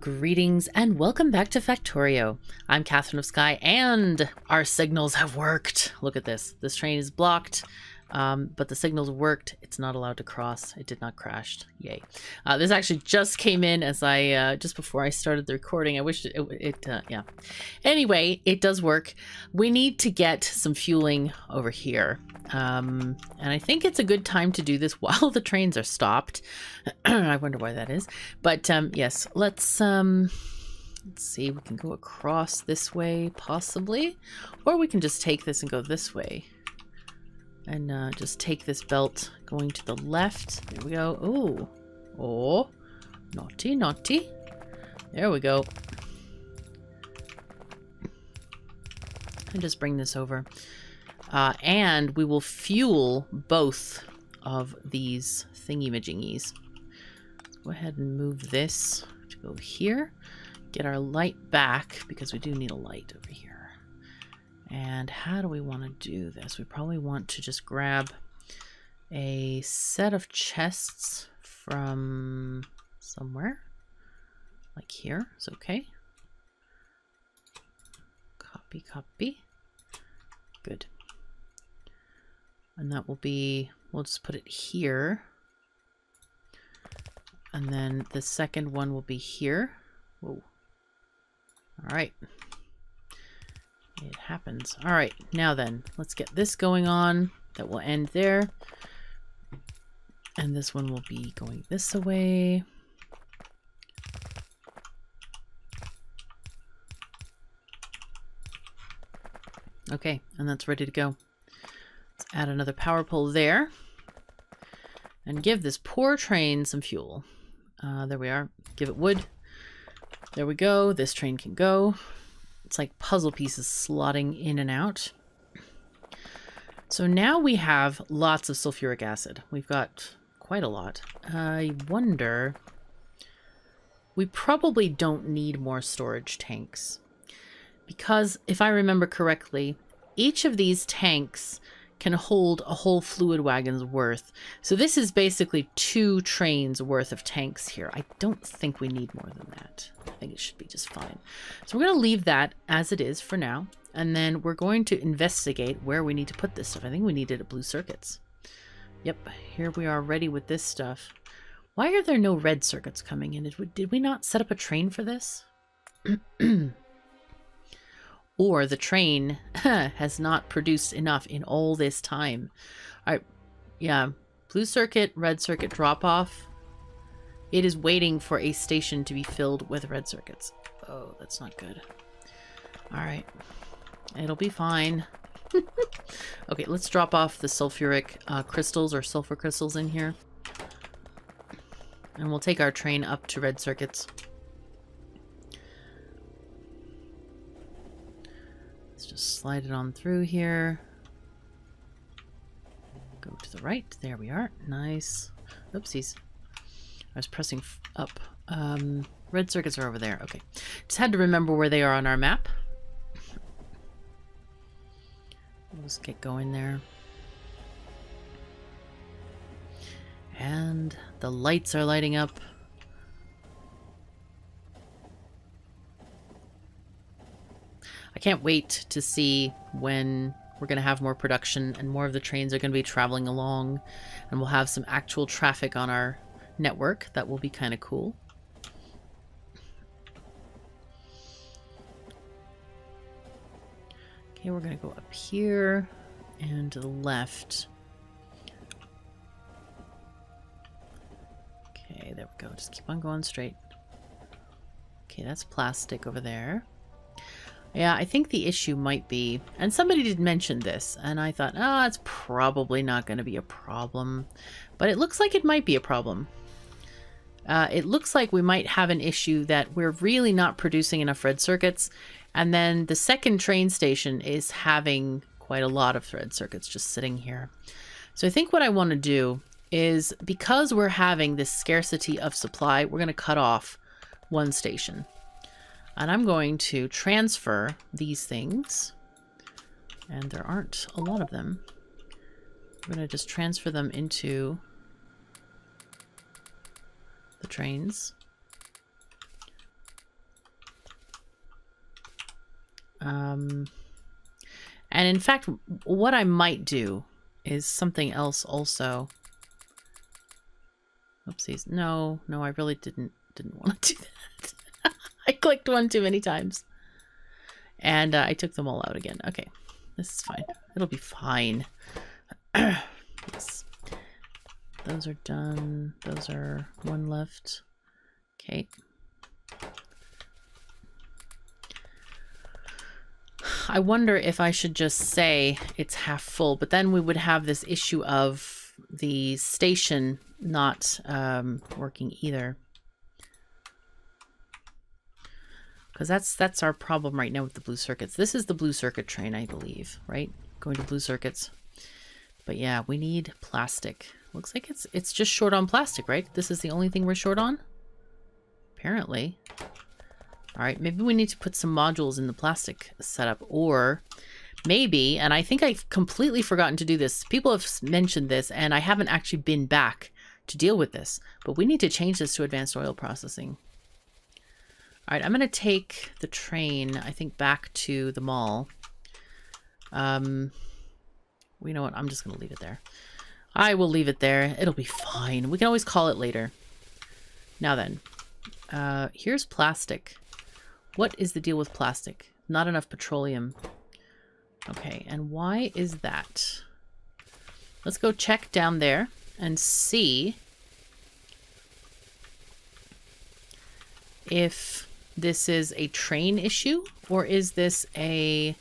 Greetings and welcome back to Factorio. I'm Katherine of Sky and our signals have worked. Look at this. This train is blocked, but the signals worked. It's not allowed to cross. It did not crash. Yay. This actually just came in as I, just before I started the recording. I wish it yeah. Anyway, it does work. We need to get some fueling over here. And I think it's a good time to do this while the trains are stopped. I wonder why that is. But yes, let's see, we can go across this way possibly, or we can just take this and go this way and just take this belt going to the left. There we go. Ooh. Oh, naughty, naughty. There we go. And just bring this over. And we will fuel both of these thingy-majingies. Go ahead and move this to go here. Get our light back, because we do need a light over here. And how do we want to do this? We probably want to just grab a set of chests from somewhere. Like here. It's okay. Copy, copy. Good. And that will be, we'll just put it here. And then the second one will be here. Whoa. All right. It happens. All right. Now then, let's get this going on. That will end there. And this one will be going this away. Okay. And that's ready to go. Add another power pole there and give this poor train some fuel. There we are. Give it wood. There we go. This train can go. It's like puzzle pieces slotting in and out. So now we have lots of sulfuric acid. We've got quite a lot. I wonder, we probably don't need more storage tanks, because if I remember correctly, each of these tanks can hold a whole fluid wagon's worth. So this is basically 2 trains worth of tanks here. I don't think we need more than that. I think it should be just fine. So we're going to leave that as it is for now. And then we're going to investigate where we need to put this stuff. I think we need it at Blue Circuits. Yep, here we are ready with this stuff. Why are there no red circuits coming in? Did we not set up a train for this? Or the train has not produced enough in all this time. All right, yeah. Blue circuit, red circuit drop off. It is waiting for a station to be filled with red circuits. Oh, that's not good. All right. It'll be fine. Okay, let's drop off the sulfuric crystals or sulfur crystals in here. And we'll take our train up to red circuits. Just slide it on through here. Go to the right. There we are. Nice. Oopsies. I was pressing up. Red circuits are over there. Okay. Just had to remember where they are on our map. We'll just get going there. And the lights are lighting up. I can't wait to see when we're going to have more production and more of the trains are going to be traveling along, and we'll have some actual traffic on our network. That will be kind of cool. Okay, we're going to go up here and to the left. Okay, there we go. Just keep on going straight. Okay, that's plastic over there. Yeah, I think the issue might be, and somebody did mention this, and I thought, oh, it's probably not going to be a problem. But it looks like it might be a problem. It looks like we might have an issue that we're really not producing enough red circuits. And then the second train station is having quite a lot of red circuits just sitting here. So I think what I want to do is, because we're having this scarcity of supply, we're going to cut off one station. And I'm going to transfer these things, and there aren't a lot of them. I'm going to just transfer them into the trains. And in fact, what I might do is something else also. Oopsies. No, I really didn't want to do that. I clicked one too many times. And I took them all out again. Okay, this is fine. It'll be fine. Yes. Those are done. Those are one left. Okay. I wonder if I should just say it's half full, but then we would have this issue of the station not working either. Because that's our problem right now with the blue circuits. This is the blue circuit train, I believe, right? Going to blue circuits. But yeah, we need plastic. Looks like it's just short on plastic, right? This is the only thing we're short on? Apparently. All right, maybe we need to put some modules in the plastic setup, or maybe, and I think I've completely forgotten to do this. People have mentioned this and I haven't actually been back to deal with this, but we need to change this to advanced oil processing. All right, I'm going to take the train, I think, back to the mall. You know what? I'm just going to leave it there. I will leave it there. It'll be fine. We can always call it later. Now then, here's plastic. What is the deal with plastic? Not enough petroleum. Okay, and why is that? Let's go check down there and see if this is a train issue or is this a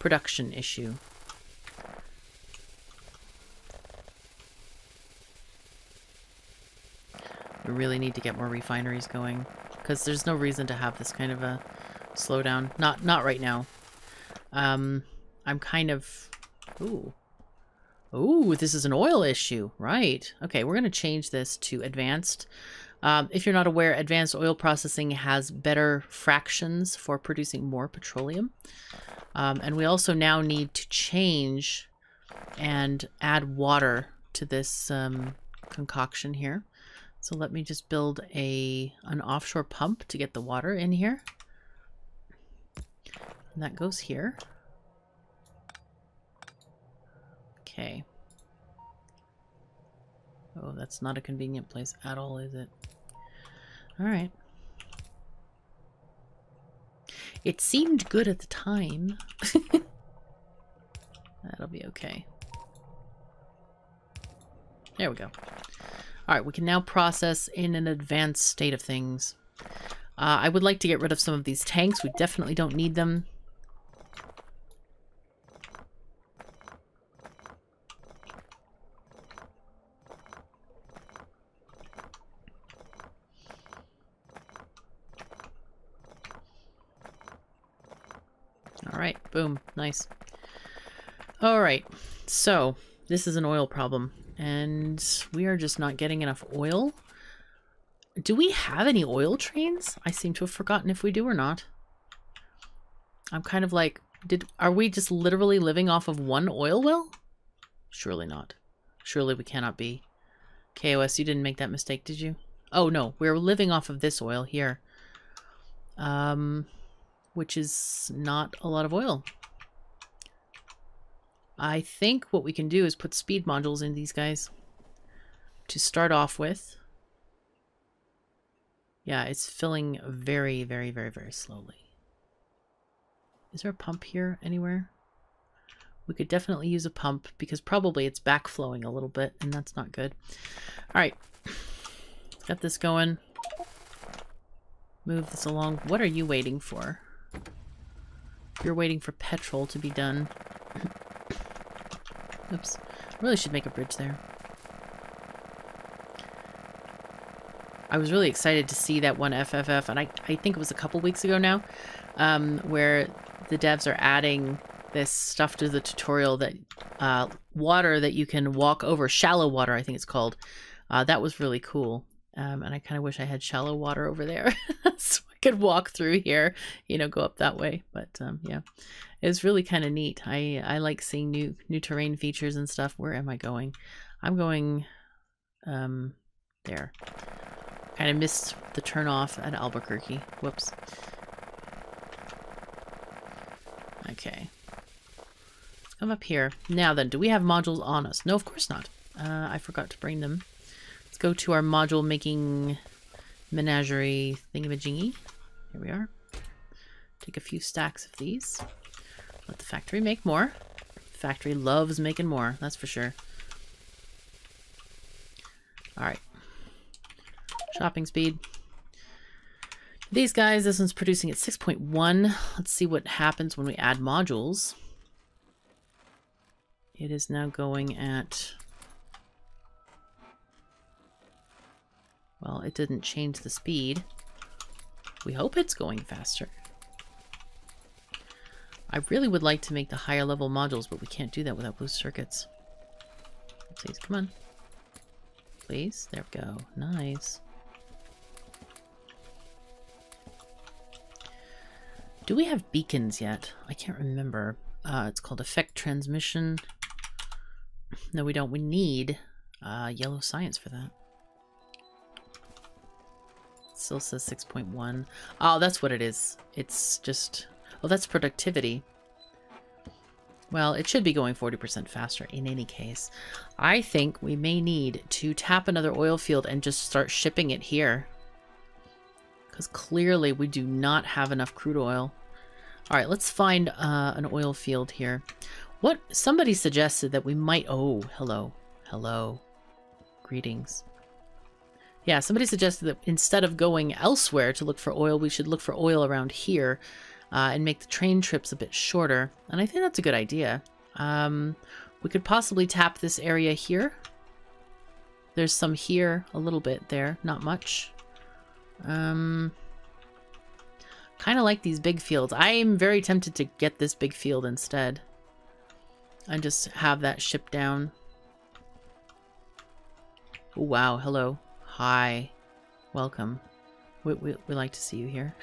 production issue. We really need to get more refineries going, because there's no reason to have this kind of a slowdown. Not right now. I'm kind of... Ooh, this is an oil issue. Right. Okay, we're going to change this to advanced. If you're not aware, advanced oil processing has better fractions for producing more petroleum. And we also now need to change and add water to this concoction here. So let me just build an offshore pump to get the water in here. And that goes here. Okay. Oh, that's not a convenient place at all, is it? All right. It seemed good at the time. That'll be okay. There we go. All right, we can now process in an advanced state of things. I would like to get rid of some of these tanks. We definitely don't need them. All right, boom, nice. All right, so this is an oil problem. And we are just not getting enough oil. Do we have any oil trains? I seem to have forgotten if we do or not. I'm kind of like, are we just literally living off of one oil well? Surely not. Surely we cannot be. KOS, you didn't make that mistake, did you? Oh no, we're living off of this oil here. Which is not a lot of oil. I think what we can do is put speed modules in these guys to start off with. Yeah, it's filling very, very, very, very slowly. Is there a pump here anywhere? We could definitely use a pump because probably it's backflowing a little bit and that's not good. All right, got this going. Move this along. What are you waiting for? You're waiting for petrol to be done. Oops. I really should make a bridge there. I was really excited to see that one FFF, and I think it was a couple weeks ago now, where the devs are adding this stuff to the tutorial that water that you can walk over, shallow water I think it's called. That was really cool. And I kind of wish I had shallow water over there so I could walk through here, you know, go up that way. But yeah, it was really kind of neat. I like seeing new terrain features and stuff. Where am I going? I'm going there. Kind of missed the turn off at Albuquerque. Whoops. Okay. Let's come up here. Now then, do we have modules on us? No, of course not. I forgot to bring them. Let's go to our module making menagerie thingamajingy. Here we are. Take a few stacks of these. Let the factory make more. Factory loves making more, that's for sure. Alright. Shopping speed. These guys, this one's producing at 6.1. Let's see what happens when we add modules. It is now going at... Well, it didn't change the speed. We hope it's going faster. I really would like to make the higher level modules, but we can't do that without boost circuits. Please, come on. Please, there we go. Nice. Do we have beacons yet? I can't remember. It's called effect transmission. No, we don't. We need yellow science for that. It still says 6.1. Oh, that's what it is. It's just... Oh, that's productivity. Well, it should be going 40% faster in any case. I think we may need to tap another oil field and just start shipping it here. Because clearly we do not have enough crude oil. All right, let's find an oil field here. What somebody suggested that we might... Oh, hello. Hello. Greetings. Yeah, somebody suggested that instead of going elsewhere to look for oil, we should look for oil around here and make the train trips a bit shorter. And I think that's a good idea. We could possibly tap this area here. There's some here, a little bit there, not much. Kind of like these big fields. I'm very tempted to get this big field instead and just have that ship down. Oh, wow. Hello. Hi. Welcome. We like to see you here.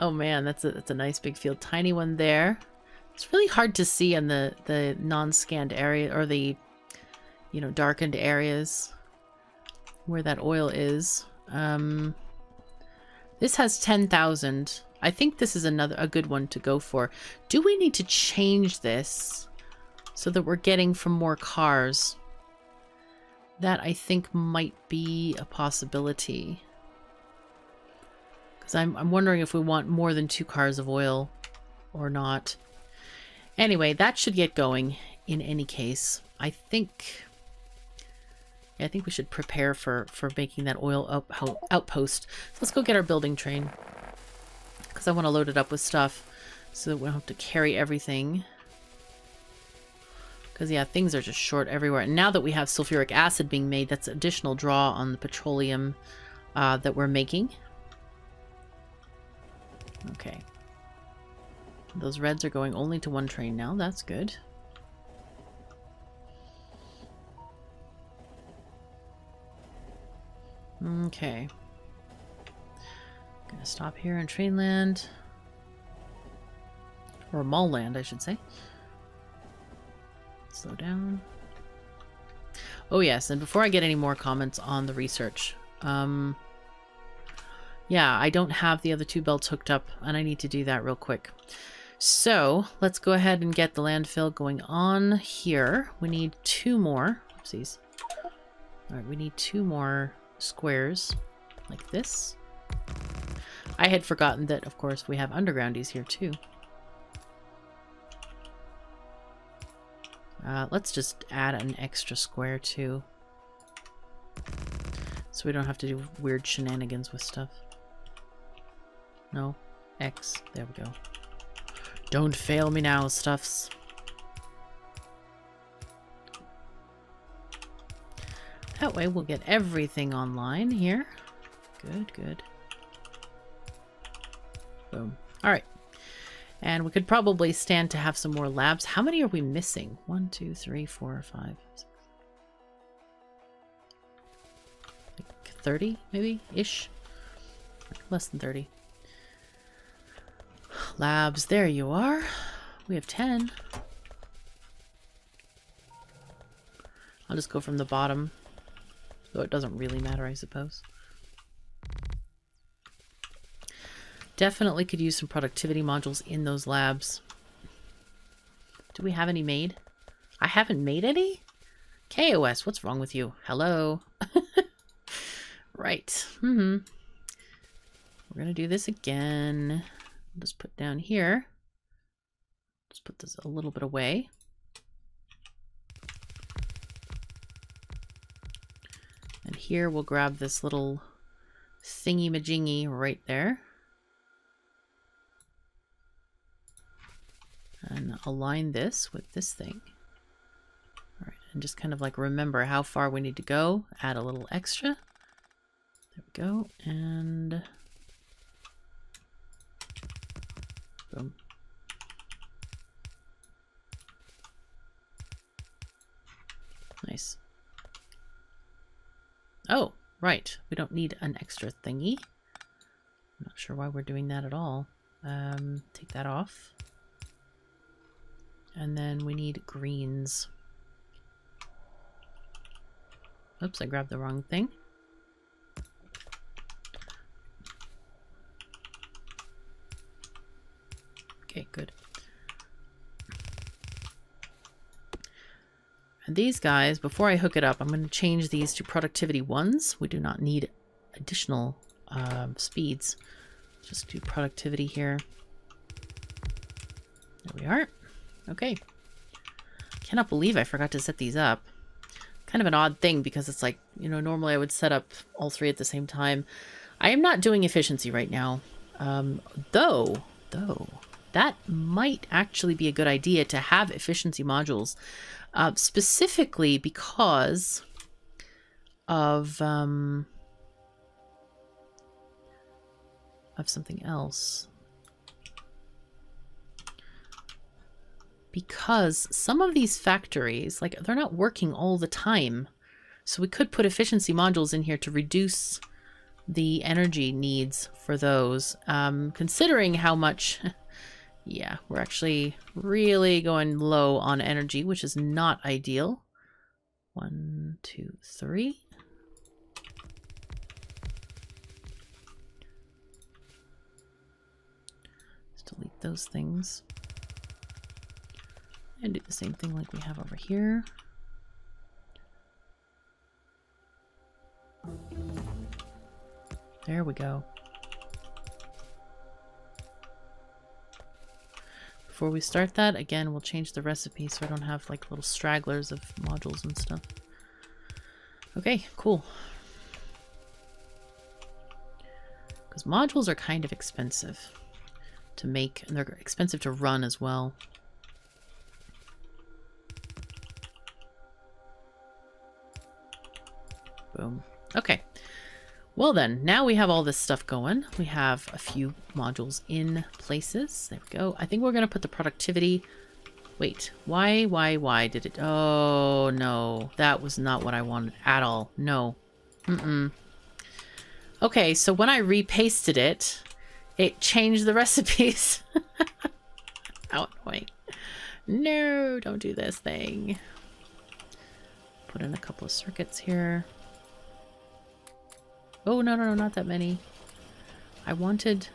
Oh man, that's a nice big field. Tiny one there. It's really hard to see in the non-scanned area or the, you know, darkened areas where that oil is. This has 10,000. I think this is a good one to go for. Do we need to change this so that we're getting from more cars? That I think might be a possibility. Because I'm wondering if we want more than 2 cars of oil or not. Anyway, that should get going in any case. I think we should prepare for making that oil outpost. So let's go get our building train. Because I want to load it up with stuff so that we don't have to carry everything. Because, yeah, things are just short everywhere. And now that we have sulfuric acid being made, that's additional draw on the petroleum that we're making. Okay. Those reds are going only to one train now. That's good. Okay. I'm gonna stop here in Trainland. Or Mallland, I should say. Slow down. Oh yes, and before I get any more comments on the research, yeah, I don't have the other 2 belts hooked up, and I need to do that real quick. So, let's go ahead and get the landfill going on here. We need 2 more. Oopsies. Alright, we need 2 more squares like this. I had forgotten that, of course, we have undergroundies here too. Let's just add an extra square too, so we don't have to do weird shenanigans with stuff. No, X, there we go. Don't fail me now, stuffs. That way we'll get everything online here. Good, good. Boom. All right. And we could probably stand to have some more labs. How many are we missing? 1, 2, 3, 4, 5, 6. Like 30, maybe-ish? Less than 30. Labs, there you are. We have 10. I'll just go from the bottom. Though it doesn't really matter, I suppose. Definitely could use some productivity modules in those labs. Do we have any made? I haven't made any? KOS, what's wrong with you? Hello. Right. Mm-hmm. We're going to do this again. I'll just put down here. Just put this a little bit away. And here we'll grab this little thingy-majingy right there. And align this with this thing. All right, and just kind of like remember how far we need to go. Add a little extra. There we go. And boom. Nice. Oh, right. We don't need an extra thingy. I'm not sure why we're doing that at all. Take that off. And then we need greens. Oops, I grabbed the wrong thing. Okay, good. And these guys, before I hook it up, I'm going to change these to productivity ones. We do not need additional speeds. Just do productivity here. There we are. Okay. Cannot believe I forgot to set these up. Kind of an odd thing because it's like, you know, normally I would set up all three at the same time. I am not doing efficiency right now. Though, that might actually be a good idea to have efficiency modules. Specifically because of something else. Because some of these factories, like, they're not working all the time. So we could put efficiency modules in here to reduce the energy needs for those. Considering how much, yeah, we're actually really going low on energy, which is not ideal. 1, 2, 3. Let's delete those things. And do the same thing like we have over here. There we go. Before we start that, again, we'll change the recipe so I don't have like little stragglers of modules and stuff. Okay, cool. Because modules are kind of expensive to make, and they're expensive to run as well. Boom. Okay. Well then, now we have all this stuff going. We have a few modules in places. There we go. I think we're going to put the productivity... Wait. Why did it... Oh, no. That was not what I wanted at all. No. Mm-mm. Okay, so when I repasted it, it changed the recipes. How annoying. No, don't do this thing. Put in a couple of circuits here. Oh, no, not that many. I wanted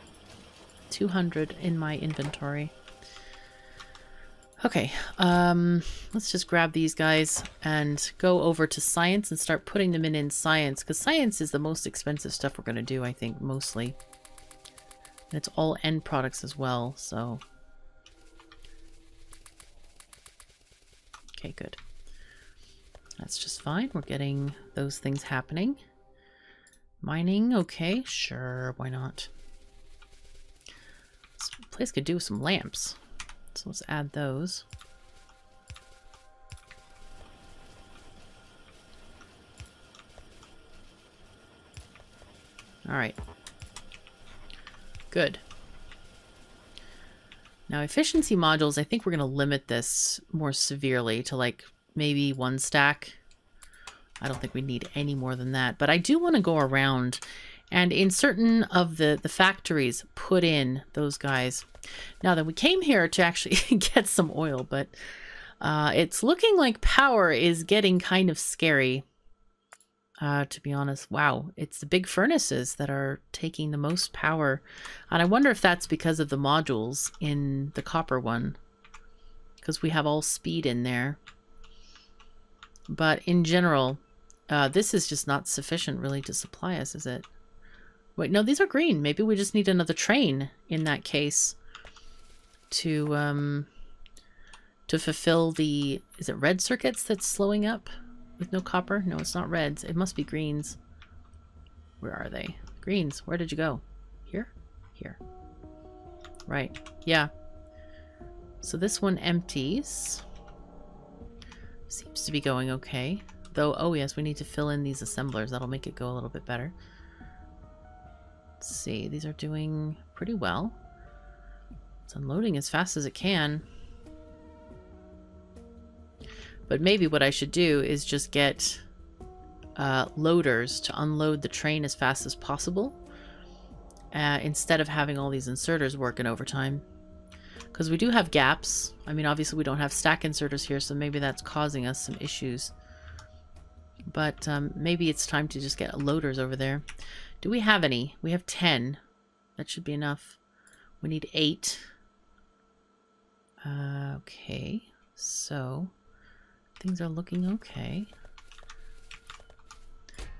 200 in my inventory. Okay, let's just grab these guys and go over to science and start putting them in science, because science is the most expensive stuff we're going to do, I think, mostly. And it's all end products as well, so... Okay, good. That's just fine. We're getting those things happening. Mining, okay, sure, why not? This place could do with some lamps, so let's add those. All right, good. Now efficiency modules, I think we're gonna limit this more severely to like maybe one stack. I don't think we need any more than that, but I do want to go around and in certain of the factories put in those guys. Now that we came here to actually get some oil, but it's looking like power is getting kind of scary. to be honest. Wow, it's the big furnaces that are taking the most power. And I wonder if that's because of the modules in the copper one, because we have all speed in there. But in general, this is just not sufficient really to supply us, is it? Wait, no, these are green. Maybe we just need another train in that case to fulfill the... Is it red circuits that's slowing up with no copper? No, it's not reds. It must be greens. Where are they? Greens. Where did you go? Here? Here. Right. Yeah. So this one empties. Seems to be going okay. Though, oh yes, we need to fill in these assemblers. That'll make it go a little bit better. Let's see. These are doing pretty well. It's unloading as fast as it can. But maybe what I should do is just get loaders to unload the train as fast as possible, instead of having all these inserters working overtime. Because we do have gaps. I mean, obviously we don't have stack inserters here, so maybe that's causing us some issues. But maybe it's time to just get loaders over there. Do we have any? We have 10. That should be enough. We need 8. Okay, so... things are looking okay.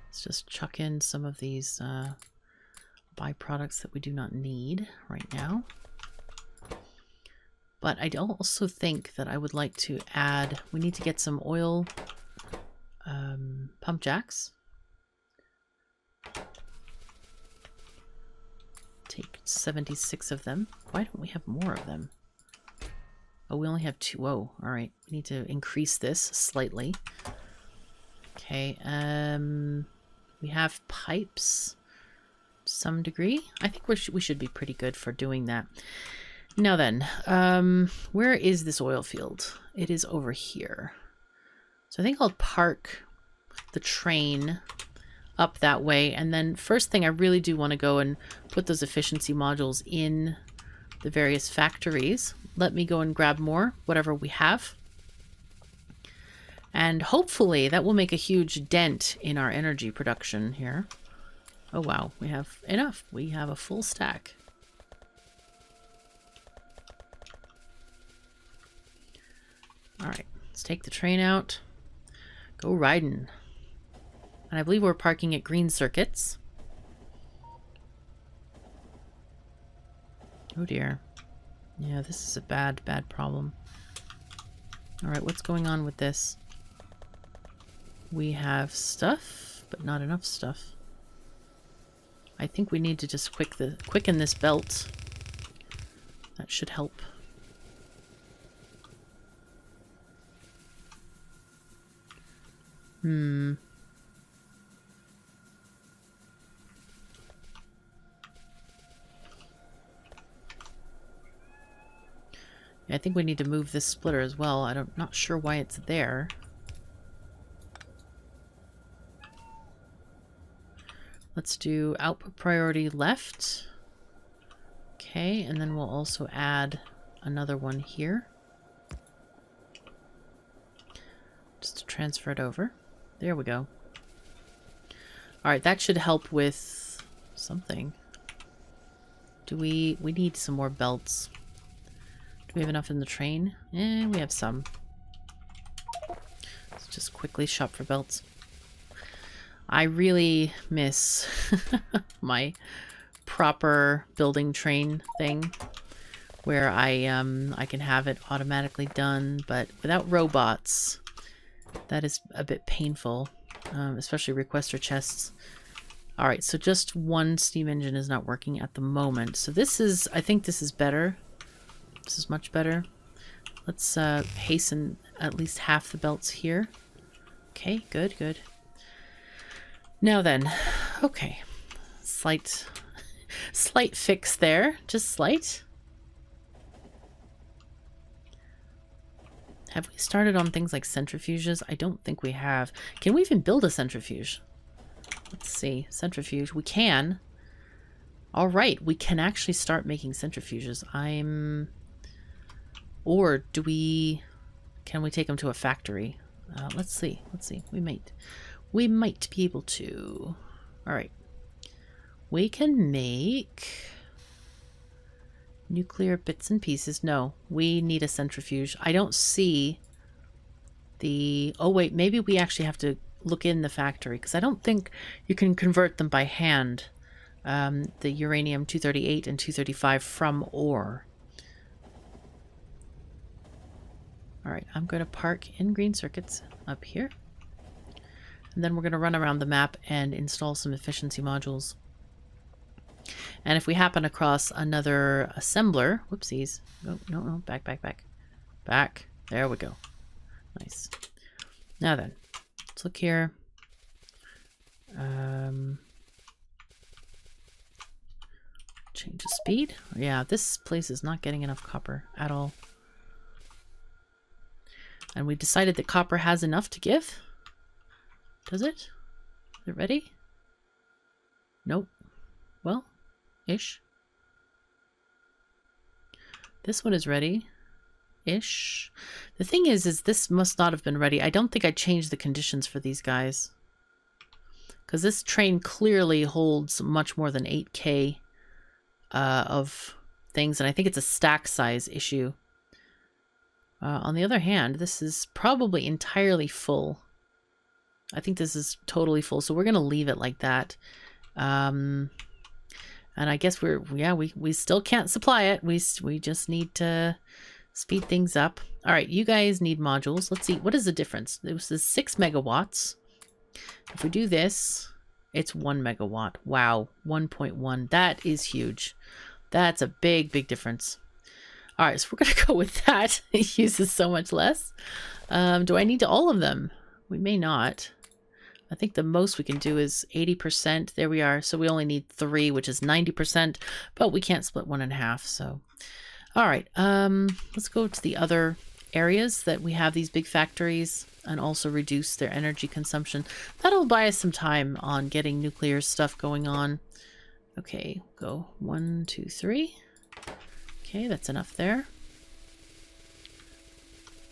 Let's just chuck in some of these byproducts that we do not need right now. But I also think that I would like to add, we need to get some oil pump jacks. Take 76 of them. Why don't we have more of them? Oh, we only have 2. Oh, all right. We need to increase this slightly. Okay. We have pipes to some degree. I think we should be pretty good for doing that. Now then, where is this oil field? It is over here. So I think I'll park the train up that way. And then first thing, I really do want to go and put those efficiency modules in the various factories. Let me go and grab more, whatever we have. And hopefully that will make a huge dent in our energy production here. Oh wow, we have enough. We have a full stack. All right, let's take the train out. Go riding. And I believe we're parking at green circuits. Oh dear. Yeah, this is a bad, bad problem. Alright, what's going on with this? We have stuff, but not enough stuff. I think we need to just quicken this belt. That should help. Hmm. I think we need to move this splitter as well. I'm not sure why it's there. Let's do output priority left. Okay, and then we'll also add another one here. Just to transfer it over. There we go. Alright, that should help with something. Do we need some more belts. We have enough in the train? Eh, we have some. Let's just quickly shop for belts. I really miss my proper building train thing where I can have it automatically done, but without robots, that is a bit painful, especially requester chests. All right, so just one steam engine is not working at the moment. So this is, I think this is better. This is much better. Let's hasten at least half the belts here. Okay, good, good. Now then, okay. Slight fix there, just slight. Have we started on things like centrifuges? I don't think we have. Can we even build a centrifuge? Let's see, centrifuge, we can. All right, we can actually start making centrifuges. Or do we... Can we take them to a factory? Let's see. We might. We might be able to. All right. We can make nuclear bits and pieces. No, we need a centrifuge. I don't see the... Oh, wait, maybe we actually have to look in the factory, because I don't think you can convert them by hand, the uranium-238 and 235 from ore. All right, I'm going to park in green circuits up here. And then we're going to run around the map and install some efficiency modules. And if we happen across another assembler, whoopsies. Oh, no, no, back, back, back. Back. There we go. Nice. Now then, let's look here. Change the speed. Yeah, this place is not getting enough copper at all. And we decided that copper has enough to give. Does it? Is it ready? Nope. Well, ish. This one is ready. Ish. The thing is this must not have been ready. I don't think I changed the conditions for these guys. Because this train clearly holds much more than 8K of things. And I think it's a stack size issue. On the other hand, this is probably entirely full. I think this is totally full. So we're going to leave it like that. And I guess we still can't supply it. We just need to speed things up. All right, you guys need modules. Let's see, what is the difference? This is 6 megawatts. If we do this, it's 1 megawatt. Wow, 1.1. That is huge. That's a big, big difference. All right, so we're going to go with that. It uses so much less. Do I need all of them? We may not. I think the most we can do is 80%. There we are. So we only need 3, which is 90%, but we can't split 1.5. So, all right. Let's go to the other areas that we have these big factories and also reduce their energy consumption. That'll buy us some time on getting nuclear stuff going on. Okay, go 1, 2, 3. Okay, that's enough there.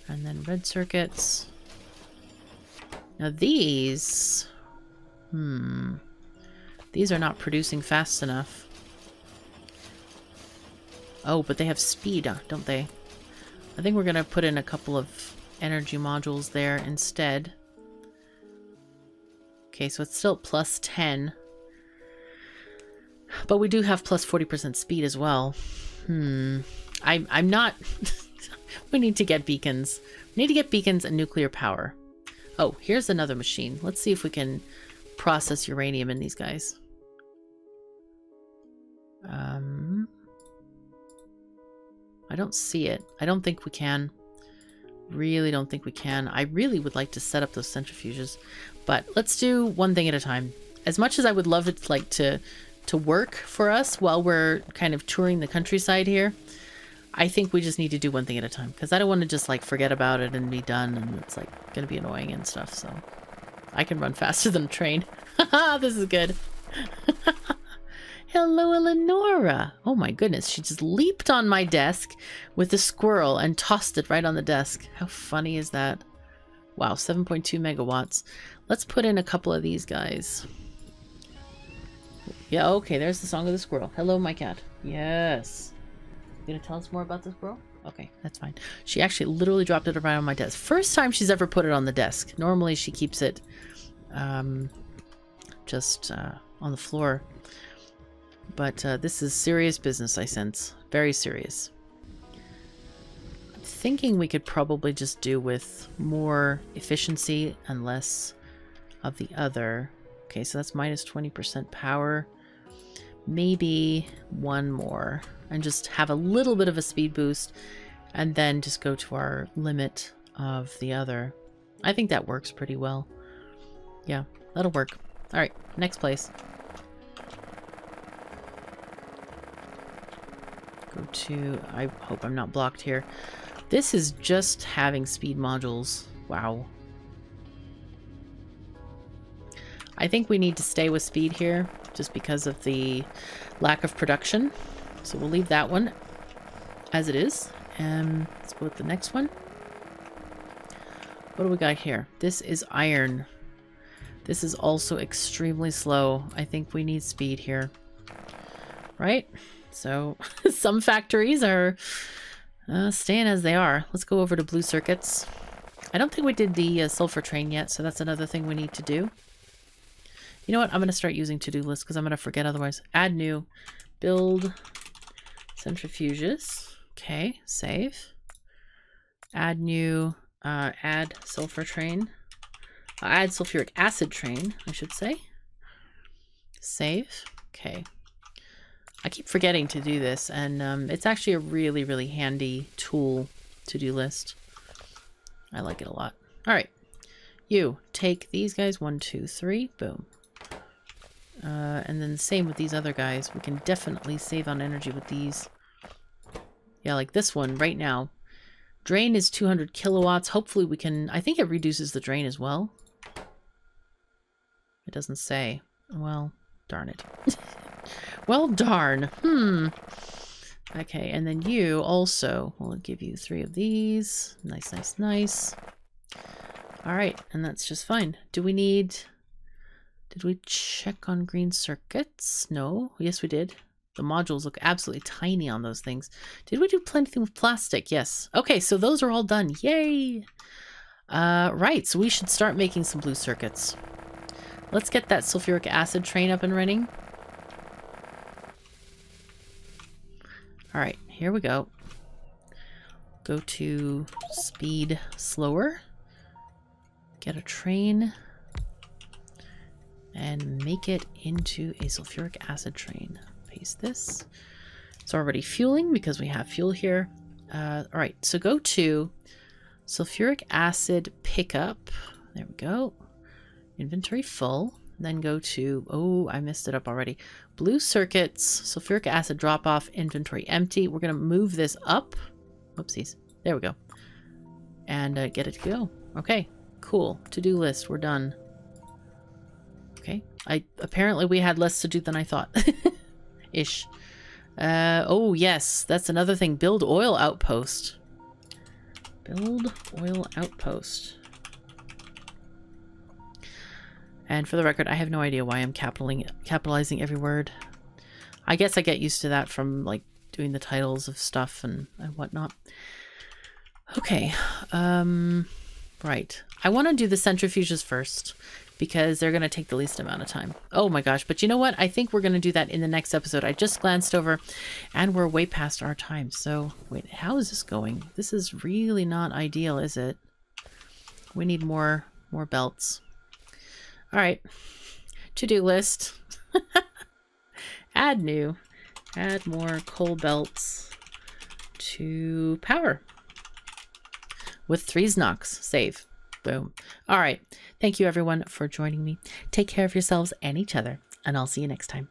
And then red circuits. Now these, these are not producing fast enough. Oh, but they have speed, don't they? I think we're going to put in a couple of energy modules there instead. Okay, so it's still plus 10. But we do have plus 40% speed as well. I'm not... We need to get beacons. We need to get beacons and nuclear power. Oh, here's another machine. Let's see if we can process uranium in these guys. I don't see it. I don't think we can. Really don't think we can. I really would like to set up those centrifuges, but let's do one thing at a time. As much as I would love it like to work for us while we're kind of touring the countryside here, I think we just need to do one thing at a time, because I don't want to just like forget about it and be done, and it's like going to be annoying and stuff. So I can run faster than a train. This is good. Hello, Eleonora. Oh my goodness. She just leaped on my desk with a squirrel and tossed it right on the desk. How funny is that? Wow. 7.2 megawatts. Let's put in a couple of these guys. Yeah. Okay. There's the song of the squirrel. Hello, my cat. Yes. You're gonna tell us more about this girl? Okay, that's fine. She actually literally dropped it right on my desk. First time she's ever put it on the desk. Normally she keeps it just on the floor. But this is serious business, I sense. Very serious. I'm thinking we could probably just do with more efficiency and less of the other. Okay, so that's minus 20% power. Maybe one more. And just have a little bit of a speed boost and then just go to our limit of the other. I think that works pretty well. Yeah, that'll work. All right, next place. Go to, I hope I'm not blocked here. This is just having speed modules. Wow. I think we need to stay with speed here just because of the lack of production. So we'll leave that one as it is. Let's go with the next one. What do we got here? This is iron. This is also extremely slow. I think we need speed here. Right? So some factories are staying as they are. Let's go over to Blue Circuits. I don't think we did the sulfur train yet, so that's another thing we need to do. You know what? I'm going to start using to-do lists because I'm going to forget otherwise. Add new. Build centrifuges. Okay. Save. Add new. Add sulfur train. Add sulfuric acid train, I should say. Save. Okay. I keep forgetting to do this, and it's actually a really, really handy tool, to-do list. I like it a lot. All right. You take these guys. 1, 2, 3. Boom. And then the same with these other guys. We can definitely save on energy with these. Yeah, like this one right now. Drain is 200 kilowatts. Hopefully we can... I think it reduces the drain as well. It doesn't say. Well, darn it. Well, darn. Okay, and then you also... We'll give you 3 of these. Nice, nice, nice. All right, and that's just fine. Do we need... Did we check on green circuits? No. Yes, we did. The modules look absolutely tiny on those things. Did we do plenty with plastic? Yes. Okay, so those are all done. Yay! Right, so we should start making some blue circuits. Let's get that sulfuric acid train up and running. All right, here we go. Go to speed slower. Get a train. And make it into a sulfuric acid train. Paste this. It's already fueling because we have fuel here. All right, so go to sulfuric acid pickup. There we go. Inventory full. Then go to, oh, I messed it up already. Blue circuits, sulfuric acid drop off, inventory empty. We're going to move this up. Whoopsies. There we go. And get it to go. Okay, cool. To-do list. We're done. Okay. Apparently we had less to do than I thought. Ish. Oh yes, that's another thing. Build oil outpost. Build oil outpost. And for the record, I have no idea why I'm capitalizing every word. I guess I get used to that from like doing the titles of stuff and whatnot. Okay. Right. I want to do the centrifuges first, because they're going to take the least amount of time. Oh my gosh, but you know what? I think we're going to do that in the next episode. I just glanced over and we're way past our time. So wait, how is this going? This is really not ideal, is it? We need more belts. All right. To-do list. Add new. Add more coal belts to power. With 3's knocks. Save. Boom. All right. Thank you everyone for joining me. Take care of yourselves and each other, and I'll see you next time.